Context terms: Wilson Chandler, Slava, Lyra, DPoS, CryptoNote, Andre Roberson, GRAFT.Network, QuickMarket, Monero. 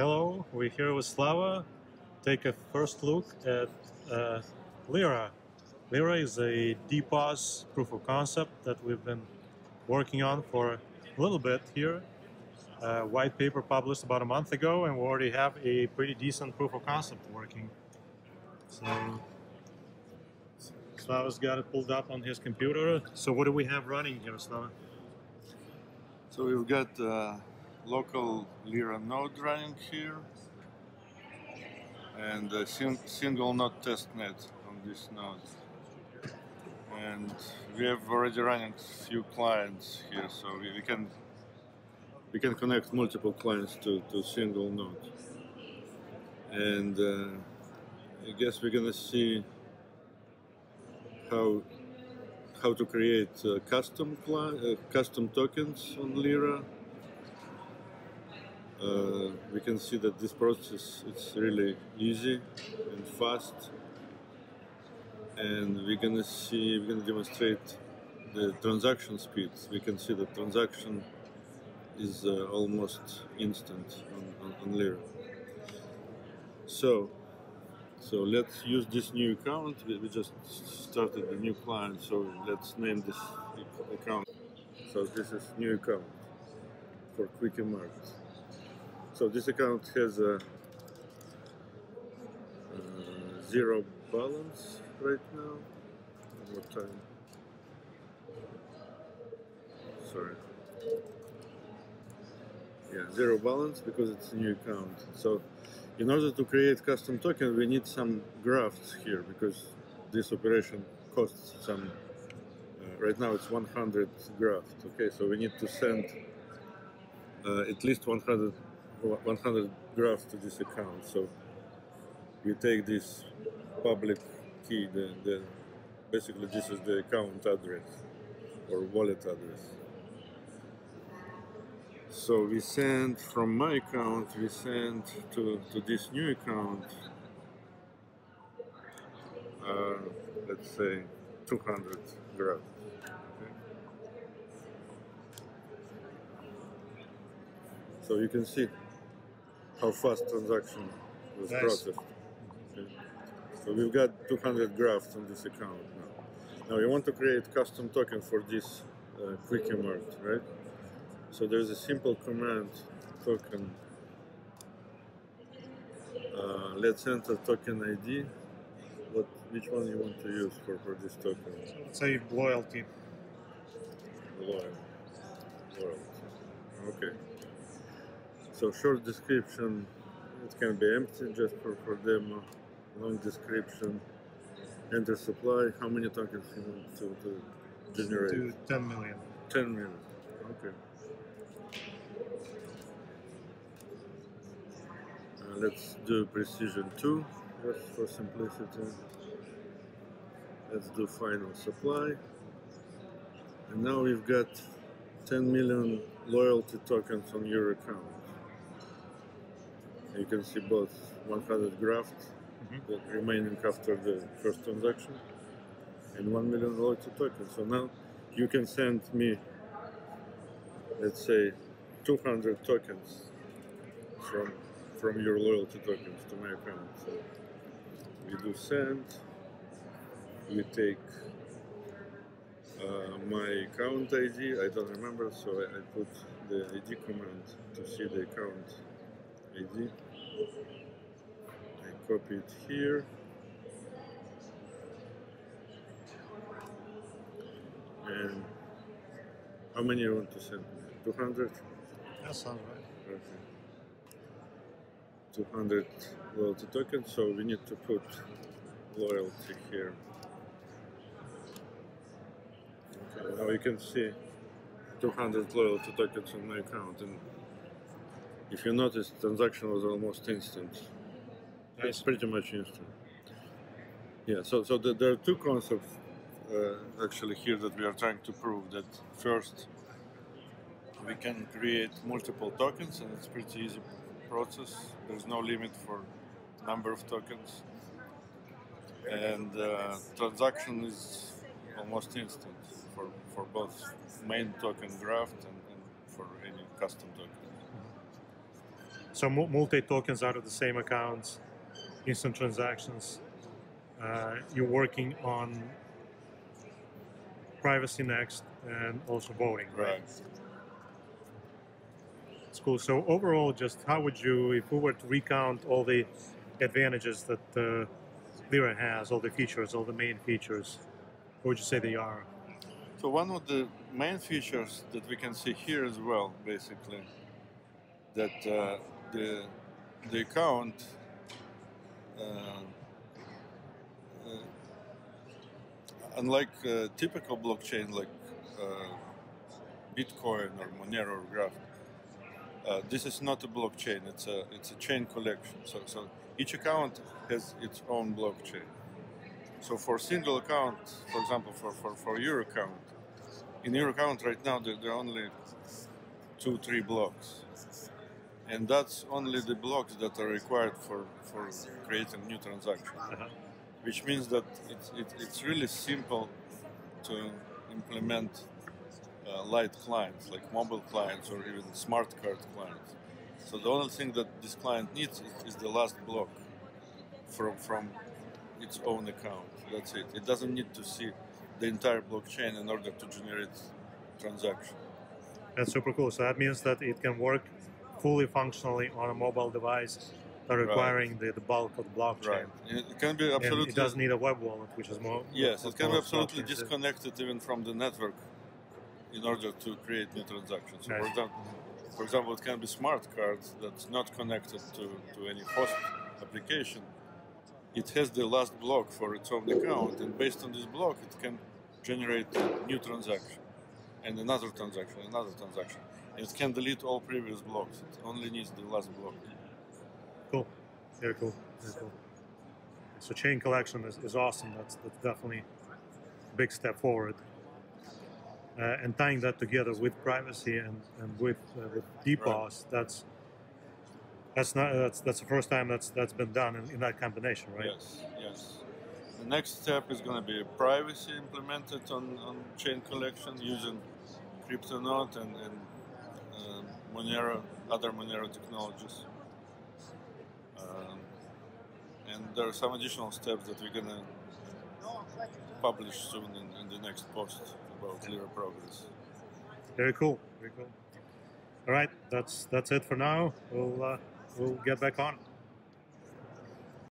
Hello, we're here with Slava. Take a first look at Lyra. Lyra is a DPoS proof of concept that we've been working on for a little bit here. White paper published about a month ago, and we already have a pretty decent proof of concept working. So Slava's got it pulled up on his computer. So what do we have running here, Slava? So we've got local Lyra node running here, and a single node testnet on this node. And we have already running a few clients here, so we can connect multiple clients to single node. And I guess we're gonna see how to create custom tokens on Lyra. We can see that this process is really easy and fast, and we're gonna demonstrate the transaction speed. We can see that transaction is almost instant on Lyra. So let's use this new account. We just started a new client, so let's name this account. So this is new account for QuickMarket. So this account has a zero balance right now. One more time. Sorry. Yeah, zero balance because it's a new account. So in order to create custom token, we need some graphs here because this operation costs some. Right now it's 100 graft. Okay, so we need to send at least 100 graphs to this account. So we take this public key, basically this is the account address or wallet address. So we send from my account, we send to this new account, let's say 200 graphs. Okay. So you can see how fast transaction was processed. Okay. So we've got 200 graphs on this account now. Now we want to create custom token for this QuickMarket, right? So there's a simple command, token. Let's enter token ID. Which one you want to use for this token? Let's say loyalty. Loyalty. Okay. So short description, it can be empty just for demo. Long description, enter supply. How many tokens you want to generate? Do 10 million. 10 million, okay. Let's do precision 2, just for simplicity. Let's do final supply. And now we've got 10 million loyalty tokens on your account. You can see both 100 graphs remaining after the first transaction and 1 million loyalty tokens. So now you can send me, let's say, 200 tokens from your loyalty tokens to my account. So we do send, we take my account ID, I don't remember, so I put the ID command to see the account ID. I copy it here. And how many you want to send me? 200? That sounds right. Okay. 200 loyalty tokens, so we need to put loyalty here. Okay, now you can see 200 loyalty tokens on my account, and if you notice, transaction was almost instant. It's pretty much instant. Yeah, so there are two concepts actually here that we are trying to prove. That first, we can create multiple tokens, and it's pretty easy process. There's no limit for number of tokens, and transaction is almost instant for both main token graft and for any custom token. So multi-tokens out of the same accounts, instant transactions. You're working on privacy next and also voting, right? It's cool. So overall, just how would you, if we were to recount all the advantages that Lyra has, all the features, all the main features, what would you say they are? So one of the main features that we can see here as well, basically, that the account unlike typical blockchain like Bitcoin or Monero or Graft, this is not a blockchain. It's a chain collection. So each account has its own blockchain. So for a single account, for example, for your account, in your account right now there are only 2-3 blocks, and that's only the blocks that are required for creating new transactions. Which means that it's really simple to implement light clients, like mobile clients or even smart card clients. So the only thing that this client needs is the last block from its own account. That's it. It doesn't need to see the entire blockchain in order to generate transaction. That's super cool. So that means that it can work fully functionally on a mobile device. Requiring the bulk of the blockchain. Right. It can be absolutely. And it doesn't need a web wallet, which is more. Yes, it can be absolutely disconnected even from the network, in order to create new transactions. So for example, it can be smart cards that's not connected to any host application. It has the last block for its own account, and based on this block, it can generate new transaction, and another transaction, another transaction. It can delete all previous blocks. It only needs the last block. Cool. Very cool. Very cool. So chain collection is awesome. That's definitely a big step forward. And tying that together with privacy and with DPoS, that's the first time that's been done in that combination, right? Yes. Yes. The next step is going to be privacy implemented on chain collection using CryptoNote and Monero, other Monero technologies. And there are some additional steps that we're gonna publish soon in the next post about Lyra progress. Very cool. Very cool. All right, that's it for now. We'll get back on.